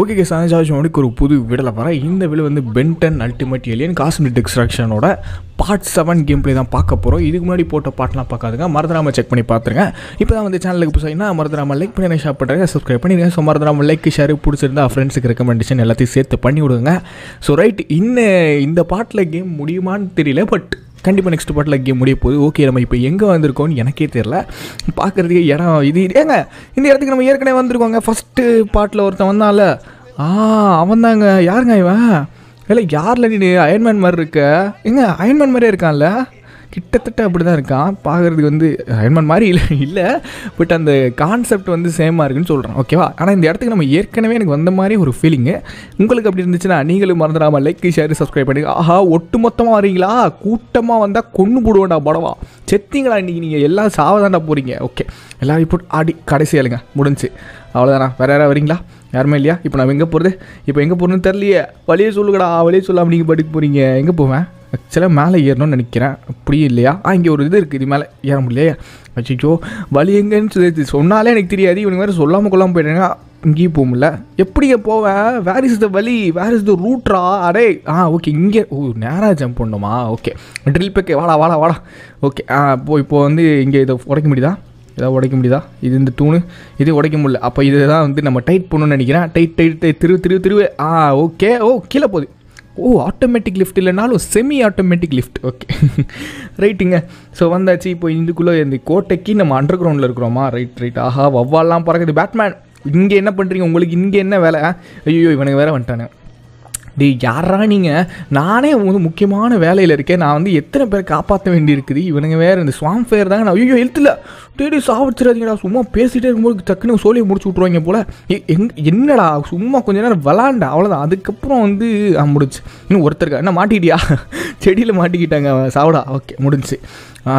Okay guys, I am going to show Ben 10 Ultimate Alien Cosmic Destruction Part 7 gameplay. கண்டிப்பா next பார்ட்ல game முடிய போகுது. Okay, நம்ம இப்போ எங்க வந்திருக்கோம் எனக்கே தெரியல. பார்க்கிறதுக்கு இடம் இது ஏங்க இந்த இடத்துக்கு நம்ம ஏற்கனவே வந்திருக்கோங்க. ஃபர்ஸ்ட் பார்ட்ல ஒருத்தன் வந்தால அவன்தாங்க. யாருங்க இவன்? இல்லை யார்ல நீ? அயர்ன் மேன் மாதிரி இருக்க. எங்க அயர்ன் மேன் மாதிரியே இருக்கான்ல, கிட்டத்தட்ட அப்படி தான் இருக்கான். பார்க்குறதுக்கு அயர்ன் மேன் மாதிரி இல்லை இல்லை, பட் அந்த கான்செப்ட் சேமாக இருக்குன்னு சொல்கிறேன். ஓகேவா? ஆனால் இந்த இடத்துக்கு நம்ம ஏற்கனவே எனக்கு வந்த மாதிரி ஒரு ஃபீலிங்கு. உங்களுக்கு அப்படி இருந்துச்சுன்னா நீங்களும் மறந்துடாமல் லைக் ஷேர் சப்ஸ்கிரைப் பண்ணிங்க. ஆஹா, ஒட்டுமொத்தமாக வரீங்களா? கூட்டமாக வந்தால் கொன்று போடுவோண்டா படவா. செத்திங்களா இன்றைக்கி? நீங்கள் எல்லாம் சாவதாண்டா போகிறீங்க. ஓகே, எல்லாம் இப்போ ஆடி கடைசி ஆளுங்க முடிஞ்சு அவ்வளோதானா? வேறு யாராவது வரீங்களா? யாருமே இல்லையா? இப்போ நான் எங்கே போகிறது? இப்போ எங்கே போகிறதுன்னு தெரியலையே. வழியே சொல்லுங்கடா. வழியே சொல்லாமல் நீங்கள் படிக்க போகிறீங்க. எங்கே போவேன்? ஆக்சுவலாக மேலே ஏறணும்னு நினைக்கிறேன். அப்படியே இல்லையா? இங்கே ஒரு இது இருக்குது, இது மேலே ஏற முடியலையே. அச்சோ, வலி எங்கன்னு சொல்லி சொன்னாலே எனக்கு தெரியாது. இவனுக்கு வேறு சொல்லாமல் கொள்ளாமல் போயிட்டாங்க. இங்கேயும் போக முடியல. எப்படிங்க போவேன்? வேர் இஸ் த வலி? வேர் இஸ் த ரூட்ரா? அடே ஓகே, இங்கே ஓ நேராக ஜம்ப் பண்ணுமா? ஓகே, ட்ரில் பேக்கே வாடா வாடா வாடா. ஓகே, இப்போ இங்கே இதை உடைக்க முடியுதா? இதாக உடைக்க முடியுதா? இது இந்த தூணு இது உடைக்க முடியல. அப்போ இதை தான் நம்ம டைட் பண்ணணும்னு நினைக்கிறேன். டைட் டைட் டைட் திரு திரு திருவே. ஓகே, கீழே போகுது. ஆட்டோமேட்டிக் லிஃப்ட் இல்லைனாலும் செமி ஆட்டோமேட்டிக் லிஃப்ட். ஓகே, ரைட்டுங்க. ஸோ வந்தாச்சு. இப்போ இதுக்குள்ளே இந்த கோட்டைக்கு நம்ம அண்டர் கிரவுண்டில் இருக்கிறோமா? Right right. ஆஹா, வவ்வாலாம் பறக்குது. பேட்மேன் இங்கே என்ன பண்ணுறீங்க? உங்களுக்கு இங்கே என்ன வேலை? ஐயோ, இவனுக்கு வேறு வந்துட்டானு. டே யாரா நீங்கள்? நானே முக்கியமான வேலையில் இருக்கேன். நான் எத்தனை பேரை காப்பாற்ற வேண்டியிருக்குது. இவனுங்க வேறு இந்த ஸ்வாம் ஃபயர் தாங்க. நான் ஐயோ எழுத்துல தேடி சாப்பிடுச்சுடாதீங்கடா. சும்மா பேசிகிட்டே இருக்கும்போது டக்குன்னு சோழியை முடிச்சு விட்ருவாங்க போல். என்னடா சும்மா கொஞ்சம் நேரம் விளாண்டா அவ்வளோதான். அதுக்கப்புறம் முடிச்சு. இன்னும் ஒருத்தருக்கா என்ன மாட்டிக்கிட்டியா? செடியில் மாட்டிக்கிட்டாங்க சாவடா. ஓகே, முடிஞ்சு.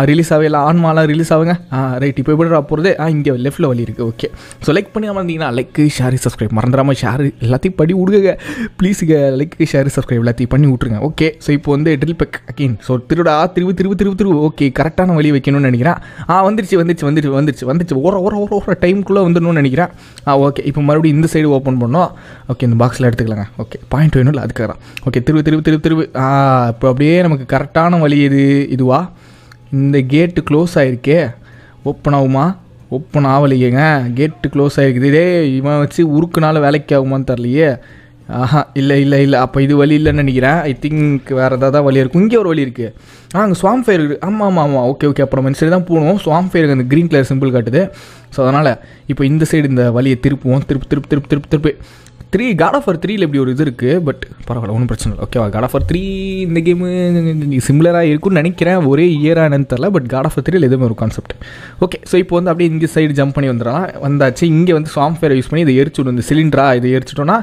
ரிலீஸ் ஆகவே இல்லை. ஆன்மாலாம் ரிலீஸ் ஆகுங்க. ரைட், இப்போ எப்படி போகிறதே? இங்கே லெஃப்ட்டில் வழி இருக்குது. ஓகே, ஸோ லைக் பண்ணாமல் இருந்தீங்கன்னா லைக்கு ஷேர் சப்ஸ்கிரைப் மறந்துடாமல் ஷேர் எல்லாத்தையும் படி விடுங்க ப்ளீஸுங்க. லைக்கு ஷேர் சப்ஸ்கிரைப் எல்லாத்தையும் பண்ணி விட்ருங்க. ஓகே, ஸோ இப்போ ட்ரில் பேக் அகெயின். ஸோ திருடா திருவு திருவு திருவு திருவு. ஓகே, கரெக்டான வழி வைக்கணும்னு நினைக்கிறேன். வந்துருச்சு. ஒரு டைமுக்குள்ளே வந்துடணும்னு நினைக்கிறேன். ஓகே, இப்போ மறுபடியும் இந்த சைடு ஓப்பன் பண்ணோம். ஓகே, இந்த பாக்ஸில் எடுத்துக்கலாங்க. ஓகே, பாயிண்ட் வேணும் இல்லை அதுக்காக தான். ஓகே, திருவு திருவு திருவு திருவு. இப்போ அப்படியே நமக்கு கரெக்டான வழி இது இதுவா? இந்த கேட்டு க்ளோஸ் ஆகிருக்கே, ஓப்பன் ஆகுமா? ஓப்பன் ஆகலையேங்க. கேட்டு க்ளோஸ் ஆகிருக்குது. இதே இவன் வச்சு உருக்குனால வேலைக்கு ஆகுமான்னு தரலையே. இல்லை இல்லை இல்லை, அப்போ இது வழி இல்லைன்னு நினைக்கிறேன். ஐ திங்க் வேறு ஏதாவது தான் வழி இருக்கும். இங்கே ஒரு வழி இருக்குது. அங்கே ஸ்வாம் ஃபயர் இருக்குது. ஆமாம் ஆமாம் ஆமாம். ஓகே ஓகே, அப்புறம் இந்த சைடு தான் போகணும். ஸ்வாம் ஃபயருக்கு அந்த க்ரீன் கலர் சிம்பிள் காட்டுது. ஸோ அதனால் இப்போ இந்த சைடு இந்த வழியை திருப்புவோம். திருப்பு திருப்பு திருப்பு திருப்பு திருப்பு த்ரீ. God of War 3ல இப்படி ஒரு இது இருக்குது, பட் பரவாயில்ல, ஒன்றும் பிரச்சனை இல்லை. ஓகேவா? God of War 3 இந்த கேமு சிமிலராக இருக்குன்னு நினைக்கிறேன். ஒரே இயராக என்னன்னு தெரில, பட் God of War 3ல எதுவுமே ஒரு கான்செப்ட். ஓகே, ஸோ இப்போ அப்படியே இந்த சைடு ஜம்ப் பண்ணி வந்துடலாம். வந்தாச்சு. இங்கே ஸ்வாம் ஃபயரை யூஸ் பண்ணி இதை எரிச்சுடும். இந்த சிலிண்டரா இதை எரிச்சிட்டோன்னா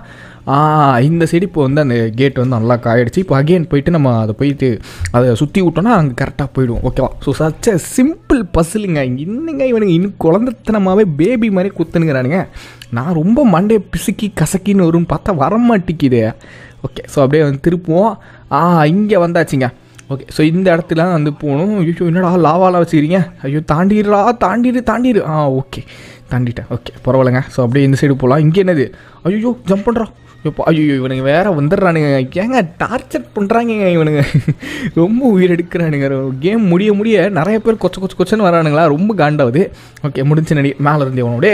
இந்த சைடு இப்போ அந்த கேட் நல்லா காயிடுச்சு. இப்போ அகெயின் போயிட்டு நம்ம அதை போயிட்டு அதை சுற்றி விட்டோன்னா அங்கே கரெக்டாக போயிடுவோம். ஓகேவா? ஸோ சச்ச சிம்பிள் பஸ்ஸுலுங்க. இன்னுங்க இவனுக்கு இன்னும் குழந்தைத்தனமாகவே பேபி மாதிரி குத்துனுங்கிறானுங்க. நான் ரொம்ப மண்டையை பிசுக்கி கசக்கின்னு வரும்னு பார்த்தா வரமாட்டிக்குது. ஓகே, ஸோ அப்படியே திருப்புவோம். இங்கே வந்தாச்சுங்க. ஓகே, ஸோ இந்த இடத்துல போகணும். ஐயோ, என்னடா லாவாலாம் வச்சுக்கிறீங்க? ஐயோ, தாண்டிடுறா தாண்டிடு தாண்டிடு. ஓகே, தாண்டிட்டேன். ஓகே, பரவாயில்லைங்க. ஸோ அப்படியே இந்த சைடு போகலாம். இங்கே என்னது? ஐயோ, ஜம்ப் பண்ணுறோம். இப்போ ஐயோ, இவனுக்கு வேறு வந்துடுறானுங்க. ஏங்க டார்ச்சர் பண்ணுறாங்கங்க இவனுங்க. ரொம்ப உயிர் எடுக்கிறானுங்க. கேம் முடிய முடிய நிறைய பேர் கொச்ச கொச்ச கொச்சன்னு வரானுங்களா. ரொம்ப காண்டாவது. ஓகே, முடிஞ்சு நடி. மேலே இருந்து இவனோடே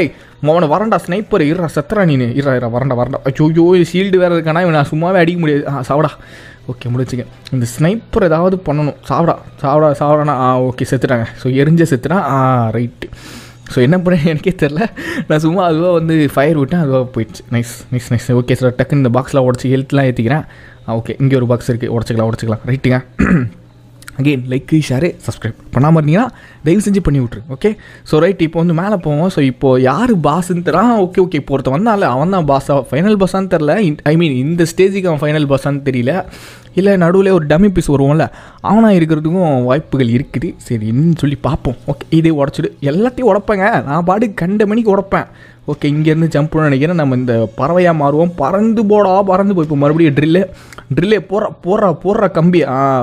மோனை வரண்டா ஸ்னைப்பர் இருறா சத்துறா நீ இருறா இரா வரண்டா வரண்டா. ஐயோ, ஷீல்டு வேறு இருக்கானா இவன்? சும்மாவே அடிக்க முடியாது. சாவடா. ஓகே, முடிச்சுங்க. இந்த ஸ்னைப்பர் ஏதாவது பண்ணணும். சாவடா சாவடா சாவடானா. ஓகே, செத்துட்டாங்க. ஸோ எரிஞ்ச செத்துனா. ரைட்டு. ஸோ என்ன பண்ணுறேன்னு எனக்கே தெரில. நான் சும்மா அதுவாக ஃபயர் விட்டேன். அதுவாக போயிடுச்சு. Nice nice nice. Okay sir, டக்குன்னு இந்த பாக்ஸ்லாம் உடச்சி ஹெல்த்லாம் ஏற்றிக்கிறேன். ஓகே, இங்கே ஒரு பாக்ஸ் இருக்குது. உடச்சிக்கலாம் உடச்சிக்கலாம். ரைட்டுங்க. அகெயின் லைக்கு ஷேரு சப்ஸ்கிரைப் பண்ணாமல் இருந்தீங்கன்னா தயவு செஞ்சு பண்ணி விட்ருங்க. ஓகே, ஸோ ரைட், இப்போ மேலே போவோம். ஸோ இப்போது யார் பாஸுன்னு தெரில. ஓகே ஓகே, இப்போ ஒருத்த வந்தால அவன் தான் பாஸா ஃபைனல் பாஸான்னு தெரில. ஐ மீன் இந்த ஸ்டேஜுக்கு அவன் ஃபைனல் பாஸான்னு தெரியல. இல்லை நடுவில் ஒரு டம்மி பீஸ் வருவோம்ல, அவனாக இருக்கிறதுக்கும் வாய்ப்புகள் இருக்குது. சரி என்னன்னு சொல்லி பார்ப்போம். ஓகே, இதே உடச்சிடு. எல்லாத்தையும் உடப்பேங்க. நான் பாடு கண்ட மணிக்கு உடப்பேன். ஓகே, இங்கேருந்து ஜம்ப் பண்ண நினைக்கிறேன். நம்ம இந்த பறவையாக மாறுவோம். பறந்து போடா பறந்து போய். இப்போ மறுபடியும் ட்ரில்லு ட்ரில்லே போடுற போடுற போடுற கம்பி.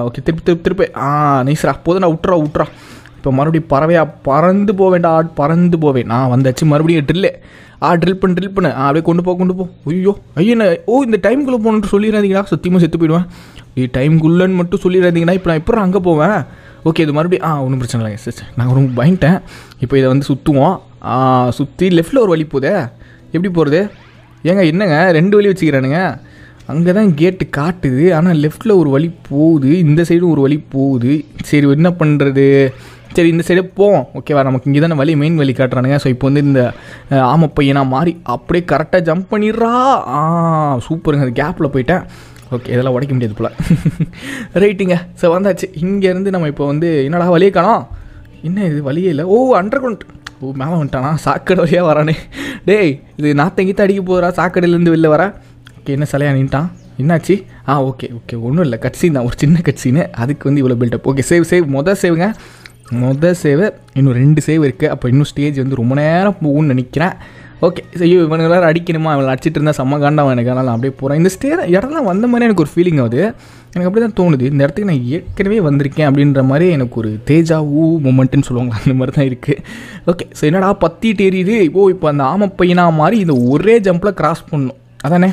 ஓகே, திருப்பி திருப்பி திருப்பி. நைஸ்ரா போதும். நான் விட்றா விட்றா. இப்போ மறுபடியும் பறவையாக பறந்து போவேண்டா பறந்து போவேன். நான் வந்தாச்சு. மறுபடியும் ட்ரில்லே. ட்ரில் பண்ணு அப்படியே கொண்டு போ. ஐயோ ஐயோ இந்த டைம்குள்ளே போகணுன்னு சொல்லிடாதீங்கன்னா சத்தியமாக செத்து போயிடுவேன். டைம்குள்ளன்னு மட்டும் சொல்லிடாதீங்கன்னா இப்போ நான் இப்போ அங்கே போவேன். ஓகே இது மறுபடியும் ஒன்றும் பிரச்சனை இல்லைங்க சார். நாங்கள் ரொம்ப பயந்துட்டேன். இப்போ இதை வந்து சுற்றுவோம். சுற்றி லெஃப்டில் ஒரு வழி போதே, எப்படி போகிறது? ஏங்க என்னங்க ரெண்டு வழி வச்சுக்கிறானுங்க. அங்கே தான் கேட்டு காட்டுது, ஆனால் லெஃப்டில் ஒரு வழி போகுது, இந்த சைடும் ஒரு வழி போகுது. சரி என்ன பண்ணுறது? சரி இந்த சைடே போவோம். ஓகேவா, நமக்கு இங்கே தானே வழி, மெயின் வழி காட்டுறானுங்க. ஸோ இப்போ வந்து இந்த ஆமப்பையனா மாறி அப்படியே கரெக்டாக ஜம்ப் பண்ணிடுறா. சூப்பருங்க, அது கேப்பில் போயிட்டேன். ஓகே இதெல்லாம் உடைக்க முடியாது போல். ரைட்டுங்க, ஸோ வந்தாச்சு. இங்கேருந்து நம்ம இப்போ வந்து என்னடா வழியே காணோம், என்ன இது வழியே இல்லை. அண்டர் கிரவுண்ட் மேலே வந்துட்டானா, சாக்கடை வழியாக வரானே. டேய் இது நாத்தங்கிட்ட அடிக்க போகிறா, சாக்கடையிலேருந்து வெளில வரா. ஓகே என்ன சிலையா நின்ட்டான், என்னாச்சு? ஓகே ஓகே ஒன்றும் இல்லை, கட்சின் தான், ஒரு சின்ன கட்சின்னு அதுக்கு வந்து இவ்வளோ பில்டப். ஓகே சேவ் மொதல் சேவை இன்னும் 2 சேவ் இருக்குது. அப்போ இன்னும் ஸ்டேஜ் வந்து ரொம்ப நேரம் போகும்னு நினைக்கிறேன். ஓகே ஐயோ இவன் எல்லாரும் அடிக்கணுமா, அவன் அடிச்சிட்டு இருந்தால் செம்ம காண்டாவும் எனக்கு. அதனால் நான் அப்படியே போகிறேன். இந்த இடம்லாம் வந்த மாதிரி எனக்கு ஒரு ஃபீலிங் ஆகுது. எனக்கு அப்படி தான் தோணுது, இந்த இடத்துக்கு நான் ஏற்கனவே வந்திருக்கேன் அப்படின்ற மாதிரி எனக்கு ஒரு தேஜா ஊ மூமெண்ட்டுன்னு சொல்லுவாங்க, அந்த மாதிரி தான் இருக்குது. ஓகே ஸோ என்னடா பத்திட்டு எரியுது. இப்போ அந்த ஆமப்பையனா மாதிரி இந்த ஒரே ஜம்பில் கிராஸ் பண்ணணும் அதானே.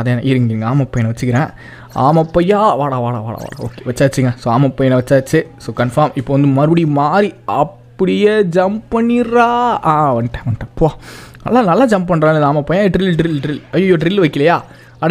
அதான் இருங்க ஆமப்பையனை வச்சுக்கிறேன். ஆமப்பையா வாடா வாடா வாடா வாடா. ஓகே வச்சாச்சுங்க. ஸோ ஆமப்பையனை வச்சாச்சு. ஸோ கன்ஃபார்ம் இப்போ வந்து மறுபடியும் மாறி அப்படியே ஜம்ப் பண்ணிடுறா. வந்துட்டேன் போ. நல்லா ஜம்ப் பண்ணுறான் இந்த ஆமப்பையன். ட்ரில் ஐயோ ட்ரில் வைக்கலையா?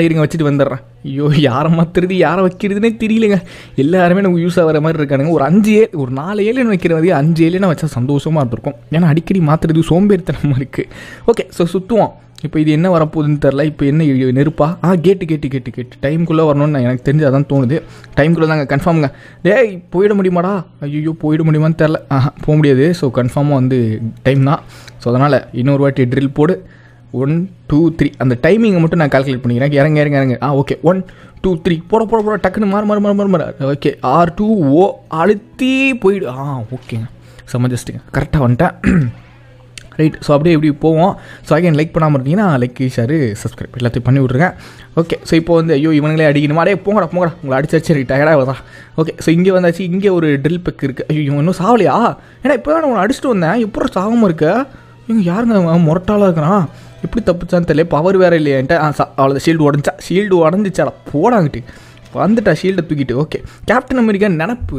இருங்க வச்சுட்டு வந்துடுறேன். ஐயோ யாரை மாற்றுறது யாரை வைக்கிறதுனே தெரியலங்க. எல்லாருமே எனக்கு யூஸ் ஆகிற மாதிரி இருக்கானுங்க. ஒரு 4 ஏலியன் வைக்கிறவங்க, 5 ஏலியனா வச்சா சந்தோஷமாக இருந்திருக்கும். ஏன்னா அடிக்கடி மாற்றுறது சோம்பேறித்தனமாக இருக்குது. ஓகே ஸோ சுற்றுவோம். இப்போ இது என்ன வரப்போகுதுன்னு தெரில. இப்போ என்ன நெருப்பா? கேட்டு டைமுக்குள்ளே வரணும்னு எனக்கு தெரிஞ்சு அதான் தோணுது. டைமுக்குள்ளே தாங்க கன்ஃபார்முங்க. டேய் போயிட முடியுமாடா? ஐயோ போயிட முடியுமான்னு தெரில. போக முடியாது. ஸோ கன்ஃபார்மாக வந்து டைம் தான். ஸோ அதனால் இன்னொரு வாட்டி ட்ரில் போடு. 1 2 3 அந்த டைமிங்கை மட்டும் நான் கால்குலேட் பண்ணிக்கிறேன். இறங்க. ஓகே 1 2 3 போட டக்குன்னு மாறு. ஓகே R2O அழுத்தி போயிடு. ஓகேங்க சமஜஸ்ட்டுங்க, கரெக்டாக வந்துட்டேன். ரைட் ஸோ அப்படியே எப்படி போவோம். ஸோ அகைன் லைக் பண்ணாமல் இருந்தீங்கன்னா லைக் ஷேரு சப்ஸ்கிரைப் எல்லாத்தையும் பண்ணி விட்ருங்க. ஓகே ஸோ இப்போ வந்து ஐயோ இவங்களே அடிக்கணுமா? அடே போங்கடா உங்களை அடிச்சாச்சு, எனக்கு டயர்டாக வரா. ஓகே ஸோ இங்கே வந்தாச்சு. இங்கே ஒரு ட்ரில் பெக் இருக்குது. ஐயோ இவன் இன்னும் சாவலையா? ஏன்னா இப்போ தான் உங்களை அடிச்சுட்டு வந்தேன், இப்போ சாகாமல் இருக்க. இவங்க யாருங்க முரட்டாலாக இருக்கிறான், எப்படி தப்புச்சான்னு தெரியல. பவர் வேறு இல்லையான்ட்டு. அவ்வளோதான் ஷீல்டு உடஞ்சிச்சாடா போடாங்கிட்டு வந்துட்டா ஷீல்டை தூக்கிட்டு. ஓகே கேப்டன் அமெரிக்கா நினப்பு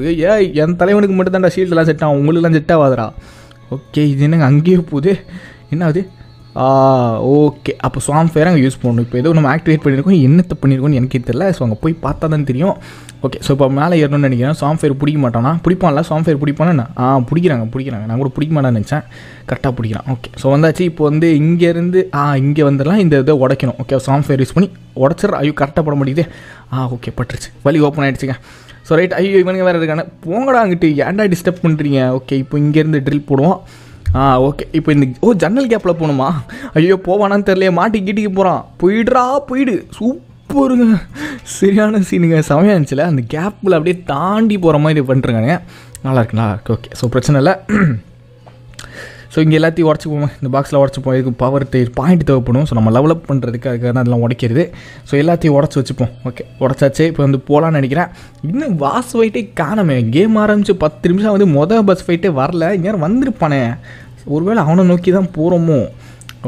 என் தலைவனுக்கு மட்டும் தான்டா ஷீல்டெலாம் செட் ஆகும், உங்களுக்குலாம் செட் ஆகாதரா. ஓகே இது என்னங்க அங்கேயே போகுது, என்னாவது? ஓகே அப்போ ஸ்வாம் ஃபயர் அங்கே யூஸ் பண்ணணும். இப்போ ஏதோ நம்ம ஆக்டிவேட் பண்ணியிருக்கோம், என்னத்தை பண்ணியிருக்கோம்னு எனக்கே தெரியல. ஸோ அங்கே போய் பார்த்தா தான் தெரியும். ஓகே ஸோ இப்போ மேலே ஏறணும்னு நினைக்கிறேன். ஸ்வாம் ஃபயர் பிடிக்க மாட்டானா? பிடிப்பான்ல, ஸ்வாம் ஃபயர் பிடிப்பானா? பிடிக்கிறாங்க. நான் கூட பிடிக்க மாட்டான்னு நினச்சேன், கரெக்டாக பிடிக்கிறான். ஓகே ஸோ வந்தாச்சு. இப்போ வந்து இங்கேருந்து இங்கே வந்துடலாம். இந்த இதை உடைக்கணும். ஓகே ஸ்வாம் ஃபயர் யூஸ் பண்ணி உடச்சிட்றா. ஐயோ கரெக்டாக போட மாட்டேங்குது. ஓகே பட்டுருச்சு, வழி ஓப்பன் ஆகிடுச்சுங்க. ஸோ ரைட் ஐயோ இவனுங்க வேறு இருக்கானே, போங்கடா அங்கிட்டு, ஏன்டா டிஸ்டர்ப் பண்ணுறீங்க. ஓகே இப்போ இங்கேருந்து ட்ரில் போடுவோம். ஓகே இப்போ இந்த ஜன்னல் கேப்பில் போகணுமா? ஐயோ போவானான்னு தெரியலையே, மாட்டி கீட்டிக்கு போகிறான். போயிடு சூப்பருங்க, சரியான சீனுங்க, சமயம் இருந்துச்சுல. அந்த கேப்பில் அப்படியே தாண்டி போகிற மாதிரி பண்ணுறாங்க. நல்லாயிருக்கு. ஓகே ஸோ பிரச்சனை இல்லை. ஸோ இங்கே எல்லாத்தையும் உடச்சிப்போம், இந்த பாக்ஸில் உடச்சிப்போம். இதுக்கு பவர் பாயிண்ட் தேவைப்படும். ஸோ நம்ம லெவலப் பண்ணுறதுக்கு அதுக்காக தான் அதெல்லாம் உடைக்கிறது. ஸோ எல்லாத்தையும் உடச்சி வச்சுப்போம். ஓகே உடச்சாச்சு. இப்போ வந்து போகலான்னு நினைக்கிறேன். இன்னும் பாஸ் ஃபைட்டே காணமே. கேம் ஆரம்பித்து 10 நிமிஷம் வந்து மொதல் பாஸ் ஃபைட்டே வரல. இங்கே வந்திருப்பானே, ஒருவேளை அவனை நோக்கி தான் போகிறோமோ.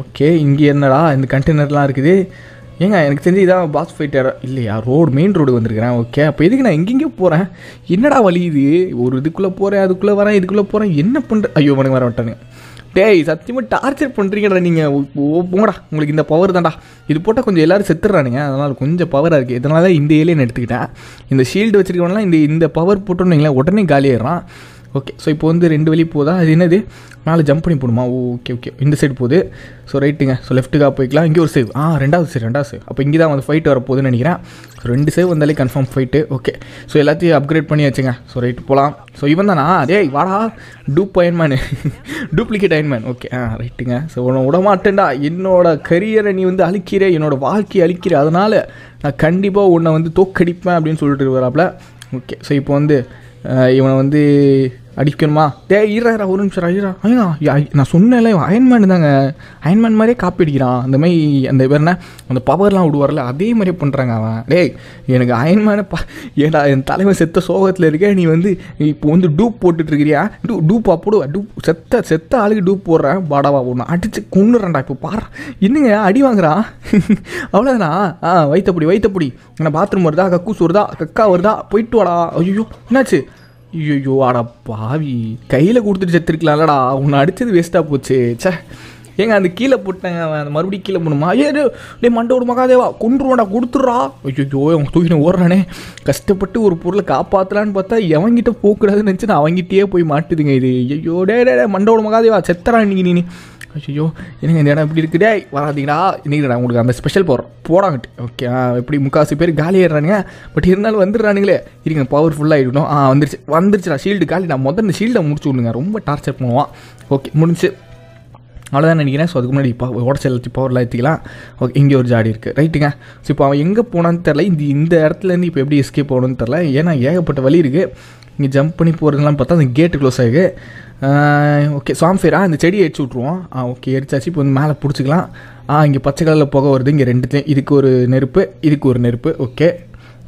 ஓகே இங்கே என்னடா இந்த கண்டெய்னர்லாம் இருக்குது. ஏங்க எனக்கு தெரிஞ்சு இதான் பாஸ் ஃபைட்டர் இல்லையா? ரோடு மெயின் ரோடு வந்துருக்கிறேன். ஓகே அப்போ எதுக்கு நான் எங்கெங்கே போகிறேன்? என்னடா வழி இது? ஒரு இதுக்குள்ளே போகிறேன், அதுக்குள்ளே வரேன், இதுக்குள்ளே போகிறேன், என்ன பண்ணுற? ஐயோ மணி வர விட்டானு. டேய் சத்தியமாக டார்ச்சர் பண்ணுறீங்கடா நீங்கள். போங்கடா, உங்களுக்கு இந்த பவர் தான்டா. இது போட்டால் கொஞ்சம் எல்லோரும் செத்துடுறானுங்க, அதனால் கொஞ்சம் பவராக இருக்குது. இதனால தான் இந்த ஏலியன் எடுத்துக்கிட்டேன். இந்த ஷீல்டு வச்சுருக்கவனா இந்த பவர் போட்டோன்னு உடனே காலியாகிடறான். ஓகே ஸோ இப்போ வந்து 2 வழி போதா? அது என்னது, மேலே ஜம்ப் பண்ணி போடுமா? ஓகே இந்த சைடு போகுது. ஸோ ரைட்டுங்க. ஸோ லெஃப்ட்டுக்காக போய்க்கலாம். இங்கே ஒரு சேவ். ரெண்டாவது சேவ். அப்போ இங்கே தான் வந்து ஃபைட் வரப்போகுதுன்னு நினைக்கிறேன். ஸோ 2 சேவ் வந்தாலே கன்ஃபார்ம் ஃபைட்டு. ஓகே ஸோ எல்லாத்தையும் அப்கிரேட் பண்ணி வச்சுங்க. ஸோ ரைட்டு போகலாம். ஸோ இவன் தானா? அதே வாடா டூப்ளிகேட் அயன்மேன். ஓகே ரைட்டுங்க. ஸோ உன விடமாட்டேன்டா, என்னோட கரியரை நீ வந்து அழிக்கிற, என்னோடய வாழ்க்கையை அழிக்கிற, அதனால் நான் கண்டிப்பாக உன்னை வந்து தோக்கடிப்பேன் அப்படின்னு சொல்லிட்டு வராப்பில். ஓகே ஸோ இப்போ வந்து இவனை வந்து அடிக்கணுமா? டே ஈரா ஒரு நிமிஷம் ஈரா ஐயா நான் சொன்னேன்ல அயன்மேன் தாங்க, அயன்மேன் மாதிரியே காப்பி அடிக்கிறான். அந்த மாதிரி அந்த பேர்னா அந்த பவர்லாம் விடுவார்ல அதே மாதிரியே பண்ணுறாங்க அவன். டேய் எனக்கு அயன்மேனை ஏடா என் தலைவன் செத்த சோகத்தில் இருக்க, நீ வந்து இப்போ வந்து டூப் போட்டுட்ருக்கிறியா? டூப் அப்போடுவா, டூப் செத்த செத்த ஆளுக்கு டூப் போடுறேன் பாடாவா போடணும் அடித்து கொண்டுறேன்டா. இப்போ பாரு என்னங்க அடி வாங்குறான் அவ்வளோதானா? ஆ வைத்தப்படி வைத்தப்படி நான் பாத்ரூம் வருதா, கக்கூஸ் வருதா, கக்கா வருதா, போயிட்டு வாடா. ஐயோ என்னாச்சு? ஐயோ ஆடா பாவி கையில் கொடுத்துட்டு செத்துருக்கலாம்லடா, உன்னை அடித்தது வேஸ்ட்டாக போச்சு. சே ஏங்க அந்த கீழே போட்டாங்க அவன், அந்த மறுபடியும் கீழே போகணுமா? ஏதோ டே மண்டோட மகாதேவா கொண்டுருவாடா கொடுத்துட்றா. ஐயோ அவங்க தூக்கின ஓடுறானே, கஷ்டப்பட்டு ஒரு பொருளை காப்பாற்றலான்னு பார்த்தா எவங்கிட்ட போகக்கூடாதுன்னு நினச்சி நான் அவங்ககிட்டயே போய் மாட்டுதுங்க இது. ஐயோ டே டே மண்டோட மகாதேவா செத்துறா இன்னைக்கு நீ. ஐயோ என்னங்க இந்த இடம் இப்படி இருக்குதே, வராதிங்களா இன்னைக்குடா உங்களுக்கு அந்த ஸ்பெஷல் போடுறோம் போடாங்கட்டு. ஓகே எப்படி முக்காசி பேர் காலி ஆயிடுறானுங்க, பட் இருந்தாலும் வந்துடுறானுங்களே இருங்க பவர்ஃபுல்லாக ஆகிடணும். வந்துருச்சு வந்துருச்சுடா ஷீல்டு காலி. நான் முதல்ல ஷீல்டை முடிச்சு விடுங்க, ரொம்ப டார்ச்சர் பண்ணுவான். ஓகே முடிஞ்சு அவ்வளோதான் நினைக்கிறேன். ஸோ அதுக்கு முன்னாடி இப்போ உடச்செல்லாச்சு பவர்லாம் ஏற்றிக்கலாம். ஓகே இங்கே ஒரு ஜாடி இருக்குது ரைட்டுங்க. ஸோ இப்போ அவன் எங்கே போனான்னு தெரில, இந்த இடத்துலேருந்து இப்போ எப்படி எஸ்கேப் போகணுன்னு தெரில, ஏன்னா ஏகப்பட்ட வழி இருக்குது. இங்கே ஜம்ப் பண்ணி போகிறதுலாம் பார்த்தா அந்த கேட்டு க்ளோஸ் ஆகுது. ஓகே சாம்ஃபேரா அந்த செடியை எரிச்சு விட்ருவோம். ஓகே எரிச்சாச்சு, இப்போ வந்து மேலே பிடிச்சிக்கலாம். இங்கே பச்சை கலரில் புகை வருது, இங்கே ரெண்டுத்தையும் இதுக்கு ஒரு நெருப்பு இதுக்கு ஒரு நெருப்பு. ஓகே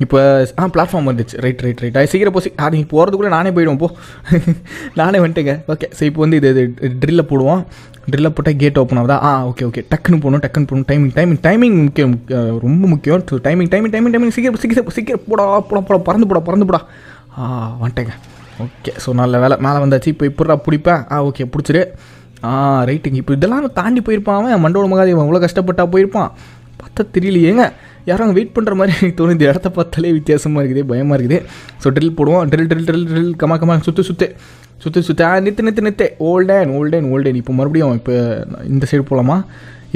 இப்போ பிளாட்ஃபார்ம் வந்துச்சு ரைட் ரைட் ரைட். அது சீக்கிரம் போய் அது நீங்கள் போகிறதுக்குள்ளே நானே போயிடுவோம் போ, நானே வந்துட்டேங்க. ஓகே ஸோ இப்போ வந்து இது ட்ரில்லை போடுவோம், ட்ரில்லை போட்டால் கேட் ஓப்பன் ஆகுதா? ஓகே ஓகே டக்குன்னு போகணும் டக்குன்னு போகணும். டைமிங் டைமிங் டைமிங் முக்கியம், ரொம்ப முக்கியம் டைமிங் டைமிங் டைமிங் டைமிங். சீக்கிரம் சீக்கிரம் சீக்கிரம் போடா போட போட பறந்து போடா பறந்து போடா. வந்துட்டேங்க. ஓகே ஸோ நல்ல வேலை மேலே வந்தாச்சு. இப்போ இப்போ பிடிப்பேன். ஓகே பிடிச்சிரு. ரைட்டுங்க. இப்போ இதெல்லாம் தாண்டி போயிருப்பான் அவன் மண்டோட மகாதேவன், அவ்வளோ கஷ்டப்பட்டா போயிருப்பான். பார்த்தா தெரியலையேங்க, யாரும் அங்கே வெயிட் பண்ணுற மாதிரி எனக்கு தோணுது. இடத்த பார்த்தாலே வித்தியாசமாக இருக்குது, பயமாக இருக்குது. ஸோ ட்ரில் போடுவோம், ட்ரில் ட்ரில் ட்ரில் ட்ரில் கமா கமா சுற்று சுற்று சுற்று சுற்று. நித்து நித்து நித்து ஓல்டேன் ஓல்டேன் ஓல்டேன். இப்போ மறுபடியும் இப்போ இந்த சைடு போகலாமா?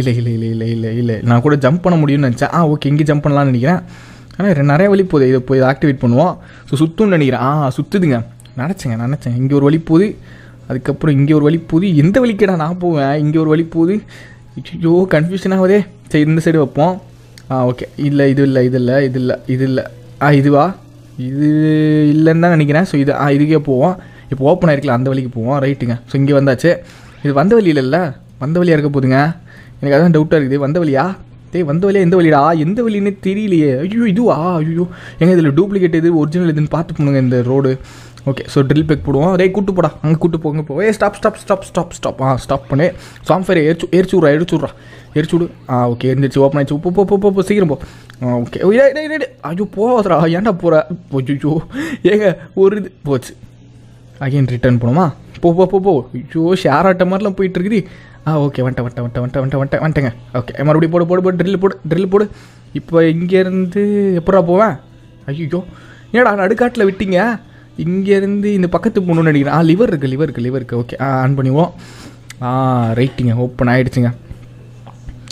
இல்லை இல்லை இல்லை இல்லை இல்லை இல்லை நான் கூட ஜம்ப் பண்ண முடியும்னு நினச்சேன். ஓகே இங்கே ஜம்ப் பண்ணலான்னு நினைக்கிறேன், ஆனால் நிறைய வழி போகுது. இதை போய் ஆக்டிவேட் பண்ணுவோம். ஸோ சுற்றுன்னு நினைக்கிறேன். சுற்றுதுங்க நினச்சேங்க நினச்சேன். இங்கே ஒரு வழி போகுது, அதுக்கப்புறம் இங்கே ஒரு வழி போகுது. எந்த வழிக்கடா நான் போவேன்? இங்கே ஒரு வழி போகுது. ஐயோ கன்ஃபியூஷன் ஆகுதே. சரி இந்த சைடு வைப்போம். ஓகே இல்லை இது இல்லை இது இல்லை இது இல்லை இது இல்லை இதுவா இது இல்லைன்னு தான் நினைக்கிறேன். ஸோ இது இதுக்கே போவோம். இப்போ ஓப்பன் ஆகிருக்கலாம், அந்த வழிக்கு போவோம். ரைட்டுங்க. ஸோ இங்கே வந்தாச்சு. இது வந்த வழியில் இல்லை, வந்த வழியாக இருக்க போதுங்க. எனக்கு அதான் டவுட்டாக இருக்குது, வந்த வழியா? வந்த வழியா எந்த வழியா? எந்த வழின்னு தெரியலையே. ஐயோ இதுவா? ஐயோ எங்க இதில் டூப்ளிகேட் எது ஒரிஜினல் எதுன்னு பார்த்து போனுங்க இந்த road. Okay so drill back போடுவோம். ரே கூட்டு போடா, அங்கே கூட்டு போங்க போ. Stop stop stop stop stop. Stop பண்ணு. சாம்ஃபேர் எரிச்சுடுறா எரிச்சுடுறா எரிச்சுடு. ஓகே எரிஞ்சிச்சு ஓப்பன் ஆயிடுச்சு. போ போ போ போ சீக்கிரம் போ. ஓகே ஐயோ போகிறா ஏன்டா போகிற? ஐயோ ஏங்க ஒரு இது போச்சு. அகைன் ரிட்டர்ன் போகணுமா? போ போ போ போ. ஐயோ ஷேர் ஆட்ட மாதிரிலாம் போயிட்டுருக்குது. ஓகே வந்துட்டேன் வந்துட்டேன் வந்துட்டேன் வந்துட்டேன் வந்துட்டேங்க. ஓகே மறுபடியும் போடு போடு போடு ட்ரில் போடு ட்ரில் போடு. இப்போ இங்கேருந்து எப்படா போவேன்? ஐயோ ஏடா நடுக்காட்டில் விட்டீங்க. இங்கேருந்து இந்த பக்கத்துக்கு போகணுன்னு நினைக்கிறேன். லிவர் இருக்குது லிவர் இருக்குது லிவர் இருக்குது. ஓகே ஆன் பண்ணிவோம். ரைட்டுங்க. ஓப்பன் ஆகிடுச்சுங்க.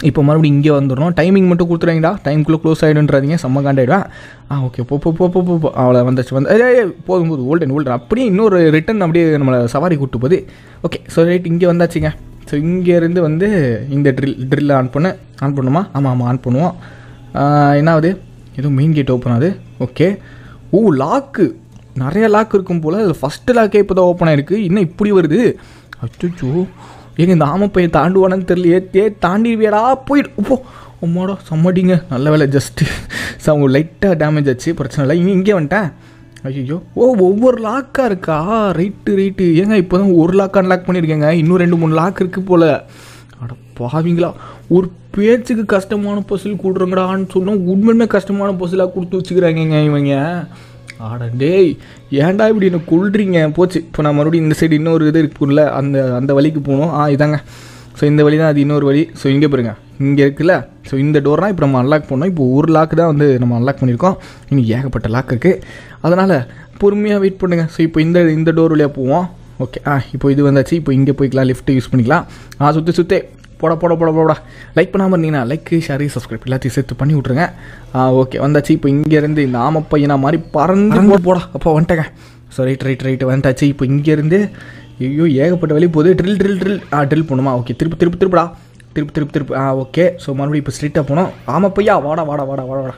இப்போ மறுபடியும் இங்கே வந்துடணும். டைமிங் மட்டும் கொடுத்துருவீங்கடா, டைமுக்குள்ளே க்ளோஸ் ஆகிடுன்றாதீங்க, செம்ம காண்டாயிடுவேன். ஓகே போ போ போ போ போ. அவ்வளோ வந்துச்சு வந்து போதும் போது ஓல்டன் ஓல்டன். அப்படியே இன்னொரு ரிட்டன் அப்படியே நம்மளை சவாரி கூப்பிட்டு போகுது. ஓகே ஸோ ரைட் இங்கே வந்தாச்சுங்க. ஸோ இங்கேருந்து வந்து இந்த ட்ரில் ஆன் பண்ண ஆன் பண்ணுமா? ஆமாம் ஆமாம் ஆன் பண்ணுவோம். என்னாவது எதுவும் மெயின் கேட் ஓப்பன் ஆகுது. ஓகே லாக்கு நிறையா லாக் இருக்கும் போல். அதில் ஃபஸ்ட்டு லாக்கே இப்போ தான் ஓப்பன் ஆகிருக்கு. இன்னும் இப்படி வருது. அச்சோ ஏங்க இந்த ஆமை பையன் தாண்டுவானு தெரியலையே. தாண்டிடுவியாடா போயிடு போ. அம்மாடா சம்மடிங்க. நல்ல வேலை ஜஸ்ட்டு அவங்க லைட்டாக டேமேஜ் ஆச்சு, பிரச்சனை இல்லை. இங்கே வந்துட்டேன். ஐயோ ஒவ்வொரு லாக்காக இருக்கா? Right right. ஏங்க இப்போ தான் ஒரு லாக் அன்லாக் பண்ணியிருக்கேங்க, இன்னும் 2-3 லாக் இருக்குது போல். அட பாவீங்களா, ஒரு பேச்சுக்கு கஷ்டமான பசில் கூடுறங்கடான்னு சொன்னால் உண்மையுமே கஷ்டமான பசிலாக கொடுத்து வச்சுக்கிறாங்கங்க இவங்க. ஆட டேய் ஏன்டா இப்படி என்ன கொள்றீங்க? போச்சு. இப்போ நான் மறுபடியும் இந்த சைடு இன்னொரு இது இருக்குல்ல, அந்த அந்த வழிக்கு போகணும். இதாங்க. ஸோ இந்த வழி தான், அது இன்னொரு வழி. ஸோ இங்கே பாருங்க இங்கே இருக்குல்ல. ஸோ இந்த டோர்னால் இப்போ நம்ம அன்லாக் பண்ணோம். இப்போ ஒரு லாக்கு தான் வந்து நம்ம அன்லாக் பண்ணியிருக்கோம், இன்னும் ஏகப்பட்ட லாக் இருக்குது. அதனால் பொறுமையாக வெயிட் பண்ணுங்கள். ஸோ இப்போ இந்த இந்த டோர் வழியாக போவோம். ஓகே இப்போ இது வந்தாச்சு. இப்போ இங்கே போய்க்கலாம், லிஃப்ட்டு யூஸ் பண்ணிக்கலாம். சுற்றி சுற்றி போட போட போட போடா. லைக் பண்ணாமல் இருந்தீங்கன்னா லைக்கு ஷேர் சப்ஸ்கிரைப் எல்லாத்தையும் சேர்த்து பண்ணி விட்ருங்க. ஓகே வந்தாச்சு. இப்போ இங்கேருந்து இந்த ஆமப்பையனா மாதிரி பறந்து போடா. அப்போ வந்துட்டேங்க. ஸோ ரைட் ரைட் ரைட்டு வந்துட்டாச்சு. இப்போ இங்கேருந்து ஐயோ ஏகப்பட்ட வழி போகுது. ட்ரில் ட்ரில் ட்ரில் ட்ரில் பண்ணுமா? ஓகே திருப்பி திருப்பி திருப்பிடா திருப்பி திருப்பி திருப்பி ஆ ஓகே. ஸோ மறுபடியும் இப்போ ஸ்ட்ரிக்டாக போனோம். ஆமாம் பையா வாடா வாடா வாடா வாடா வாடா.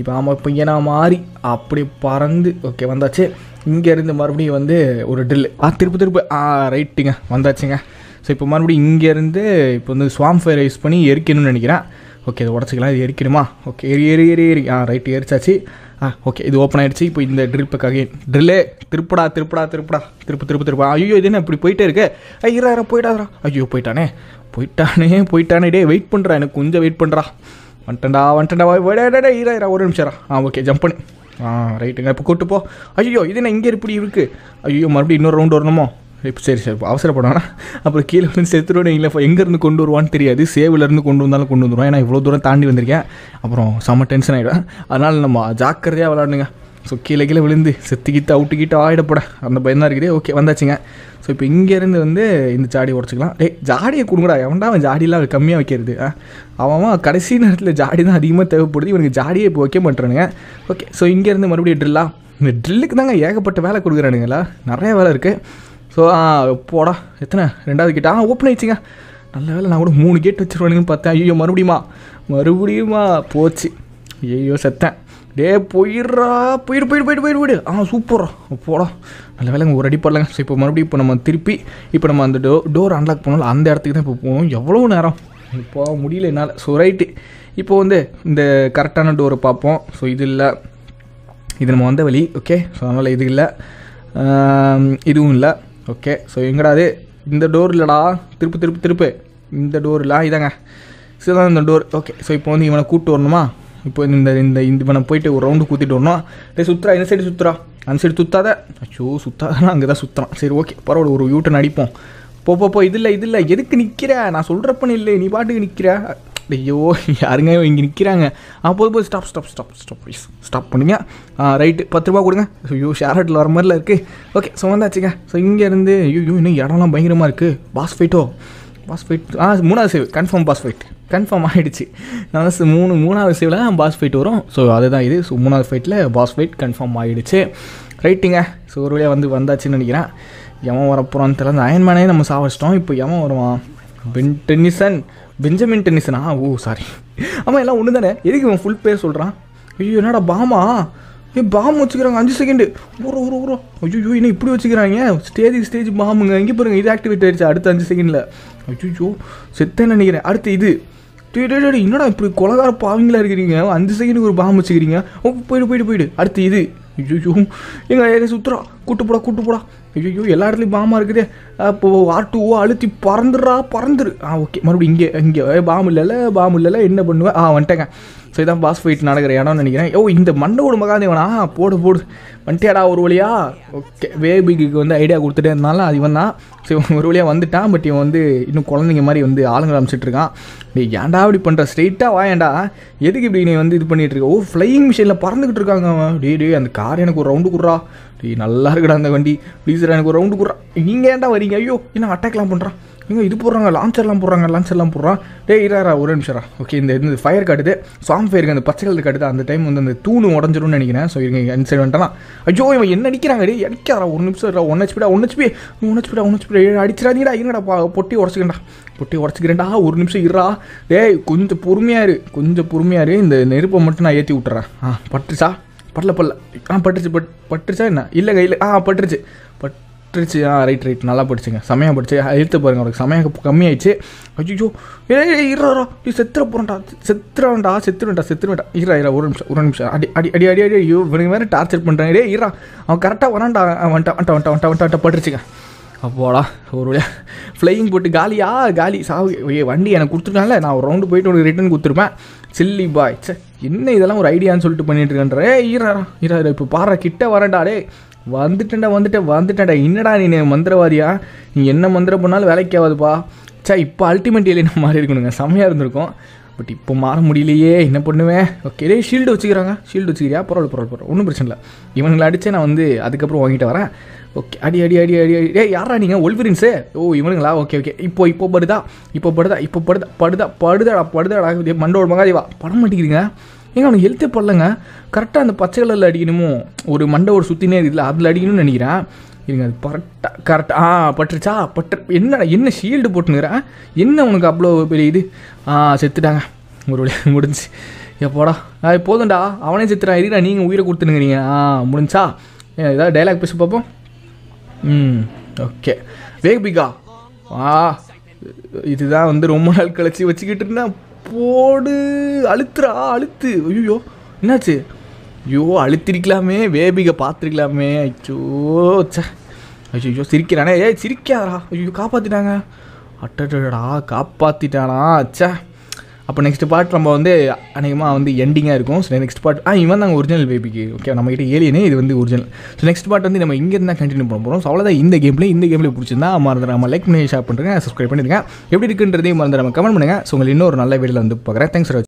இப்போ ஆமாம் பையனா மாறி அப்படி பறந்து ஓகே வந்தாச்சு. இங்கேருந்து மறுபடியும் வந்து ஒரு ட்ரில் திருப்பி திருப்பி ரைட்டுங்க வந்தாச்சுங்க. ஸோ இப்போ மறுபடியும் இங்கேருந்து இப்போ வந்து ஸ்வாம் ஃபயரை யூஸ் பண்ணி எரிக்கணும்னு நினைக்கிறேன். ஓகே இதை உடச்சிக்கலாம். இது எரிக்கணுமா? ஓகே எரி ரைட்டு எரிச்சாச்சு. ஓகே இது ஓப்பன் ஆகிடுச்சு. இப்போ இந்த ட்ரில் பக்காக ட்ரில்லே திருப்படா திருப்படா திருப்படா திருப்பி திருப்பி திருப்பா. ஐயோ இது என்ன இப்படி போயிட்டே இருக்கு? ஐயோ போயிட்டாரா? ஐயோ போயிட்டானே டே வெயிட் பண்ணுறா, எனக்கு கொஞ்சம் வெயிட் பண்ணுறா. வந்துட்டேன்டா போயிடா ஈராயிரா ஒரு நிமிஷரா. ஓகே ஜம்ப் பண்ணு. ரைட்டுங்க இப்போ கூப்பிட்டு போ. ஐயோ இது என்ன இங்கே இப்படி இருக்குது? ஐயோ மறுபடியும் இன்னொரு ரவுண்டு வரணுமோ? இப்போ சரி சார் இப்போ அவசரப்படுவானா அப்புறம் கீழே வந்து செத்துருவோம். இல்லை எங்கேருந்து கொண்டு வருவான்னு தெரியாது. சேவிலேருந்து கொண்டு வந்தாலும் கொண்டு வந்துடுவோம். ஏன்னா இவ்வளோ தூரம் தாண்டி வந்திருக்கேன், அப்புறம் செம்ம டென்ஷன் ஆகிடுவேன். அதனால் நம்ம ஜாக்கிரதையாக விளாடுங்க. ஸோ கீழே விழுந்து செத்துக்கிட்டு அவுட்டுக்கிட்டு ஆகிடப்பட அந்த பயந்தான் இருக்குது. ஓகே வந்தாச்சுங்க. ஸோ இப்போ இங்கேருந்து வந்து இந்த ஜாடியை உடச்சிக்கலாம். டே ஜாடியை கொடுங்கடா, எவன்டா அவன் ஜாடியெலாம் கம்மியாக வைக்கிறது? அவன் கடைசி நேரத்தில் ஜாடி தான் அதிகமாக தேவைப்படுது. இவனுக்கு ஜாடியை இப்போ வைக்க மாட்டேறானுங்க. ஓகே ஸோ இங்கேருந்து மறுபடியும் ட்ரில்லா. இந்த ட்ரில்லுக்கு தாங்க ஏகப்பட்ட வேலை கொடுக்குறானுங்களா, நிறைய வேலை இருக்குது. ஸோ போடா எத்தனை ரெண்டாவது கேட் ஓப்பன் ஆகிடுச்சிங்க. நல்ல வேலை, நான் கூட 3 கேட் வச்சுருவானுங்கன்னு பார்த்தேன். ஐயோ மறுபடியுமா போச்சு. ஐயோ செத்தேன். டே போயிடு. சூப்பரா போடா, நல்ல வேலைங்க ஒரு அடி போடலங்க. ஸோ இப்போ மறுபடியும் இப்போ நம்ம திருப்பி இப்போ நம்ம அந்த டோர் அன்லாக் பண்ணோம்ல அந்த இடத்துக்கு தான் இப்போ போகணும். எவ்வளோ நேரம் போக முடியல என்னால். ஸோ ரைட்டு இப்போ வந்து இந்த கரெக்டான டோரை பார்ப்போம். ஸோ இது இல்லை, இது நம்ம வந்த வழி. ஓகே ஸோ அதனால் இது இல்லை, இதுவும் இல்லை. ஓகே ஸோ எங்கடாது இந்த டோர் இல்லைடா, திருப்பு இந்த டோர் இல்லை. இதாங்க இதுதான் இந்த டோர். ஓகே ஸோ இப்போ வந்து இவனை கூப்பிட்டு வரணுமா? இப்போ இந்த இந்த இவனை போயிட்டு ஒரு ரவுண்டு கூத்திட்டு வரணும். டே சுற்றுறா, இந்த சைடு சுற்றுறா, அந்த சைடு சுற்றாத. ஐயோ சுத்தாதான், அங்கே தான் சுற்றுறான். சரி ஓகே பரவாயில்ல, ஒரு யூட்டன் அடிப்போம். போ இது இல்லை எதுக்கு நிற்கிற? நான் சொல்கிறப்பன்னு இல்லை, நீ பாட்டுக்கு நிற்கிற. ஐயோ யாருங்க இங்கே நிற்கிறாங்க. போய் ஸ்டாப் ப்ளீஸ் ஸ்டாப் பண்ணுங்க. ரைட்டு 10 ரூபா கொடுங்க. ஐயோ ஷேரட்டில் வர மாதிரிலாம் இருக்குது. ஓகே ஸோ வந்தாச்சுங்க. ஸோ இங்கேருந்து ஐயோ இன்னும் இடம்லாம் பயங்கரமாக இருக்குது. பாஸ் ஃபைட்டோ 3வது சேவ் கன்ஃபார்ம் ஆகிடுச்சு. நான் 3வது சேவில் தான் பாஸ் ஃபைட் வரும். ஸோ அதுதான் இது. ஸோ 3வது ஃபைட்டில் பாஸ் ஃபைட் கன்ஃபார்ம் ஆகிடுச்சு. ரைட்டுங்க. ஸோ ஒரு வழியாக வந்து வந்தாச்சுன்னு நினைக்கிறேன். எவன் வரப்போகிறான்னு தெரியல. அந்த அயன்மேனே நம்ம சாவச்சிட்டோம். இப்போ எவன் வருவான்? பெஞ்சமின் டென்னிசனா? ஓ சாரி, ஆமாம் எல்லாம் ஒன்று தானே. எதுக்கு இவன் ஃபுல் பேர் சொல்கிறான்? ஐயோ என்னடா பாமா, பாம் வச்சுக்கிறாங்க 5 செகண்டு. ஒரு ஐயோ இன்னும் இப்படி வச்சுக்கிறாங்க. ஸ்டேஜ் பாம்புங்க. இங்கே பாருங்கள், இது ஆக்டிவேட் ஆகிடுச்சு அடுத்த 5 செகண்டில். ஐயோ செத்தேன்னு நினைக்கிறேன். அடுத்து இது என்னடா இப்படி கொலகார பாவங்களா இருக்கிறீங்க, 5 செகண்டுக்கு ஒரு பாம்பு வச்சுக்கிறீங்க. ஓ போயிடு. அடுத்து இது ஐயோ எங்கள் சுற்றுறா, கூட்டு போடா. ஐயோ எல்லா இடத்துலையும் பாமா இருக்குது. அப்போது R2 அழுத்தி பறந்துரு. ஓகே மறுபடியும் இங்கே பாம்பு இல்லைல்ல என்ன பண்ணுவேன்? வந்துட்டேங்க. ஸோ இதான் பாஸ் ஃபைட் நடக்கிற இடம்னு நினைக்கிறேன். ஓ இந்த மண்டோட மகாதேவனா போடு வந்துட்டேடா ஒரு வழியா. ஓகே வேபிக்கு வந்து ஐடியா கொடுத்துட்டே இருந்தாலும் அது இவன் தான். ஸோ இவன் ஒரு வழியாக வந்துட்டான். பட் இவன் வந்து இன்னும் குழந்தைங்க மாதிரி வந்து ஆளுங்க அமைச்சிட்ருக்கான். நீ ஏன்டா இப்படி பண்ணுற? ஸ்ட்ரெயிட்டாக வாயேண்டா, எதுக்கு இப்படி நீ வந்து இது பண்ணிகிட்டு இருக்க? ஃப்ளையிங் மிஷினில் பறந்துக்கிட்டு இருக்காங்க. டே அந்த கார் எனக்கு ஒரு ரவுண்டு குடுறா. நல்லா இருக்குடா அந்த வண்டி, ப்ளீஸ்டா எனக்கு ஒரு ரவுண்டு குடுறா. நீங்கள் ஏன்டா வரீங்க? ஐயோ என்ன அட்டாக்லாம் பண்ணுறான்? இங்கே இது போடுறாங்க, லான்ச்சர்லாம் போடுறான். டே இரா ஒரு நிமிஷரா. ஓகே இந்த ஃபயர் காட்டுது, சாம் ஃபயருக்கு அந்த பச்சை கலர் காட்டுது. அந்த டைம் வந்து அந்த தூணு உடஞ்சிடும்னு நினைக்கிறேன். ஸோ இங்கே இன்சிடென்ட்லாம் ஐயோ இவன் என்ன அடிக்கிறாங்க? டே அடிக்காதா ஒரு நிமிஷம். 1 HP அடிச்சிடாதீங்கடா. என்னடா பொட்டி உடச்சிக்கிறேன்டா ஒரு நிமிஷம் இரா. டே கொஞ்சம் பொறுமையாரு. இந்த நெருப்பை மட்டும் நான் ஏற்றி விட்டுறேன். பட்டுச்சா? படல. பட்டுருச்சா என்ன? இல்லைங்க இல்லை. பட்டுருச்சு பட்டுருச்சு ரைட் நல்லா படிச்சுங்க. செமையாக படிச்சு எழுத்து பாருங்க. அவனுக்கு செமையாக கம்மியாயிடுச்சு. ஐயோ இரா நீ செத்துற போகிறேன்டா இரா ஒரு நிமிஷம் அடி. ஐயோ இவனுக்கு வேறு டார்ச்சர் பண்ணுறாங்க. டே இரா அவன் கரெக்டாக வரான்டா. பட்டுருச்சுங்க. அப்போடா ஒரு வழியாக ஃப்ளையிங் போட்டு காலி சாவு. வண்டி எனக்கு கொடுத்துட்டால நான் ஒரு ரவுண்டு போயிட்டு உனக்கு ரிட்டன் கொடுத்துருப்பேன். சில்லி பாய் சே, என்ன இதெல்லாம் ஒரு ஐடியான்னு சொல்லிட்டு பண்ணிட்டு இருக்கேன்றே. இரா இப்போ பாரு கிட்ட வரேன்டா. டே வந்துட்டேன்டா. என்னடா நீ மந்திரவாதியா? நீ என்ன மந்திரம் பண்ணாலும் வேலைக்கு ஆகாதுப்பா. இப்போ அல்டிமேட் ஏலியன் மாதிரி இருக்கணுங்க. செம்மையாக இருந்திருக்கும். பட் இப்போ மாற முடியலையே, என்ன பண்ணுவேன்? ஓகே டே ஷீல்டு வச்சுக்கிறியா? பரவாயில்ல ஒன்றும் பிரச்சனை இல்லை. இவங்களை அடித்தே நான் வந்து அதுக்கப்புறம் வாங்கிட்டு வரேன். ஓகே அடி. ஏ யாரா நீங்கள்? ஒல்வரின்ஸு? ஓ இவனுங்களா? ஓகே இப்போ படுதா. மண்டோட மகாதேவா படம் மாட்டிக்கிறீங்க. ஏங்க அவனுக்கு ஹெல்த்தே படலங்க. கரெக்டாக அந்த பச்சை கலரில் அடிக்கணுமோ? ஒரு மண்டை ஒரு சுற்றினே இருக்குதுல்ல, அதில் அடிக்கணும்னு நினைக்கிறேன். இருங்க அது கரெக்டா கரெக்டா ஆ பட்டுருச்சா பட்டு என்னடா என்ன ஷீல்டு போட்டுனுறா என்ன உனக்கு அவ்வளோ பெரிய இது ஆ செத்துட்டாங்க ஒரு வழியாக முடிஞ்சு எப்போடா அது போதும்டா அவனே செத்துறான் இருடா நீங்கள் உயிரை கொடுத்துனுங்கிறீங்க ஆ முடிஞ்சா ஏதாவது டைலாக் பேசி பார்ப்போம் ம் ஓகே வேக்பிகா ஆ இதுதான் வந்து ரொம்ப நாள் கழிச்சு வச்சுக்கிட்டு இருந்தேன் போடு அழுத்துறா அழுத்து ஐயோ என்னாச்சு ஐயோ அழுத்திருக்கலாமே வேபிகை பார்த்துருக்கலாமே ஐயோ சே ஐயோ ஐயோ சிரிக்கிறானே ஏ சிரிக்காதா ஐயோ காப்பாற்றிட்டாங்க அட்டடா காப்பாற்றிட்டானா அச்சா அப்போ நெக்ஸ்ட் பார்ட் நம்ம வந்து அநேகமாக வந்து எண்டிங்காக இருக்கும் ஸோ நெக்ஸ்ட் பார்ட் இவன் நாங்கள் ஒரிஜினல் பேபிக்கு ஓகே நம்மகிட்ட ஏலியனே இது வந்து ஒரிஜினல் ஸோ நெக்ஸ்ட் பார்ட் வந்து நம்ம இங்கே இருந்தால் கண்டினியூ பண்ண போகிறோம் ஸோ அவ்வளோதான் இந்த கேம்லேயே பிடிச்சிருந்தா மறந்துடாம நம்ம லைக் பண்ணி ஷேர் பண்ணுறேன் சப்ஸ்கிரைப் பண்ணிடுங்க எப்படி இருக்குன்றதையும் மறந்துடாம கமெண்ட் பண்ணுங்கள் ஸோ உங்களுக்கு இன்னொரு நல்ல வீடியோவில் வந்து பார்க்குறேன் தேங்க்ஸ் ஃபார் வாட்சிங்.